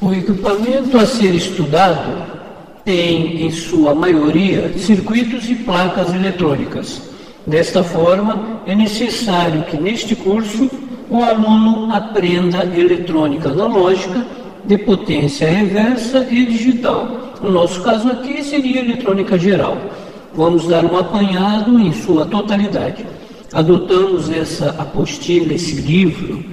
O equipamento a ser estudado tem, em sua maioria, circuitos e placas eletrônicas. Desta forma, é necessário que, neste curso, o aluno aprenda eletrônica analógica, de potência reversa e digital. No nosso caso aqui seria eletrônica geral. Vamos dar um apanhado em sua totalidade. Adotamos essa apostila, esse livro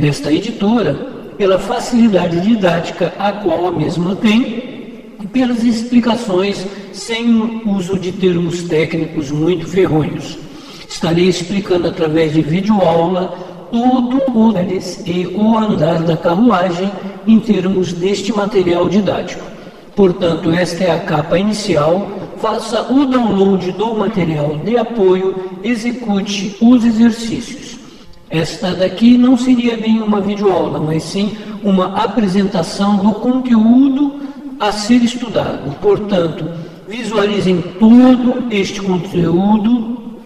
desta editora, pela facilidade didática a qual a mesma tem e pelas explicações sem uso de termos técnicos muito ferrunhos. Estarei explicando através de videoaula todo o deles e o andar da carruagem em termos deste material didático. Portanto, esta é a capa inicial. Faça o download do material de apoio, execute os exercícios. Esta daqui não seria bem uma videoaula, mas sim uma apresentação do conteúdo a ser estudado. Portanto, visualizem todo este conteúdo,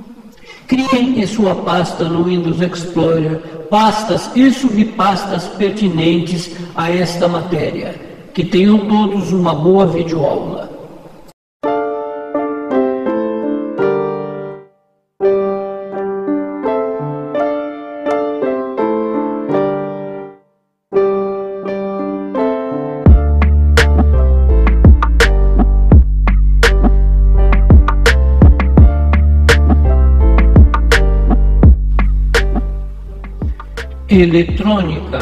criem em sua pasta no Windows Explorer pastas e subpastas pertinentes a esta matéria. Que tenham todos uma boa videoaula. Eletrônica.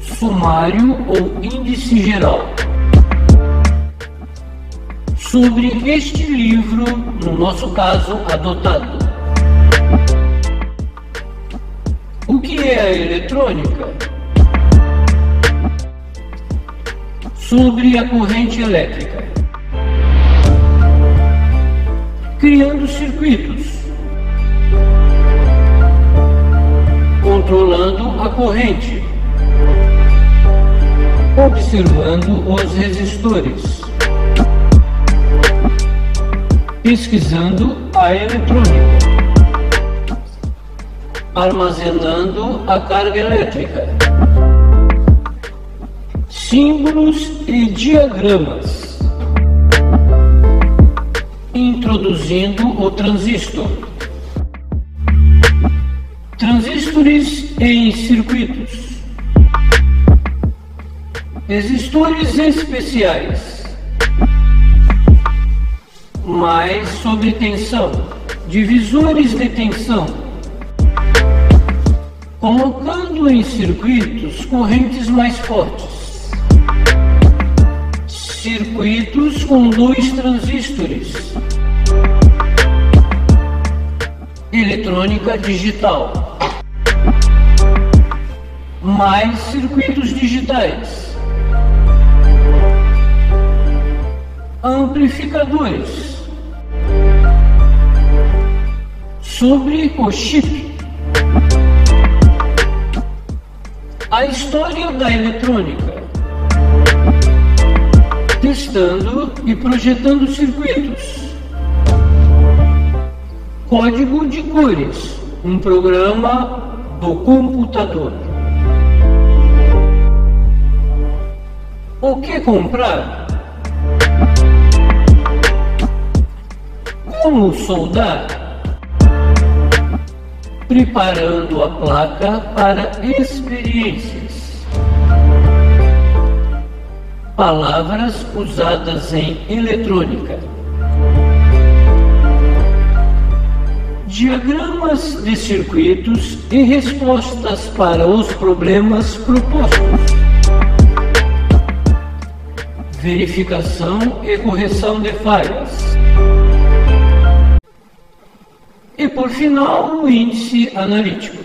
Sumário ou índice geral. Sobre este livro, no nosso caso, adotado. O que é a eletrônica? Sobre a corrente elétrica, criando circuitos, controlando a corrente, observando os resistores, pesquisando a eletrônica, armazenando a carga elétrica. Símbolos e diagramas. Introduzindo o transistor. Transistores em circuitos. Resistores especiais. Mais sobre tensão. Divisores de tensão. Colocando em circuitos correntes mais fortes. Circuitos com 2 transistores. Eletrônica digital. Mais circuitos digitais. Amplificadores. Sobre o chip. A história da eletrônica. Testando e projetando circuitos. Código de cores, um programa do computador. O que comprar? Como soldar? Preparando a placa para experiências. Palavras usadas em eletrônica. Diagramas de circuitos e respostas para os problemas propostos. Verificação e correção de falhas. E por final, o índice analítico.